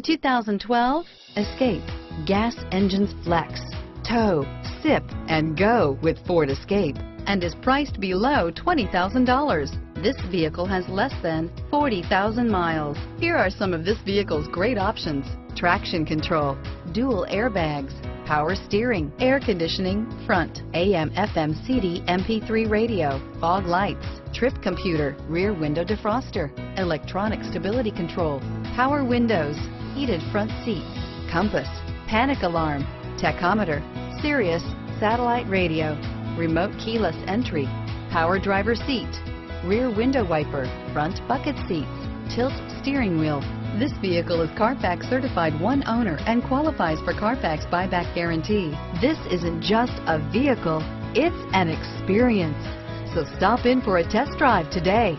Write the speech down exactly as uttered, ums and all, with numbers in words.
The two thousand twelve Escape. Gas engines flex, tow, sip, and go with Ford Escape, and is priced below twenty thousand dollars. This vehicle has less than forty thousand miles. Here are some of this vehicle's great options: traction control, dual airbags, power steering, air conditioning, front, A M F M C D M P three radio, fog lights, trip computer, rear window defroster, electronic stability control, power windows, heated front seats, compass, panic alarm, tachometer, Sirius satellite radio, remote keyless entry, power driver seat, rear window wiper, front bucket seats, tilt steering wheel. This vehicle is Carfax certified one owner and qualifies for Carfax buyback guarantee. This isn't just a vehicle, it's an experience. So stop in for a test drive today.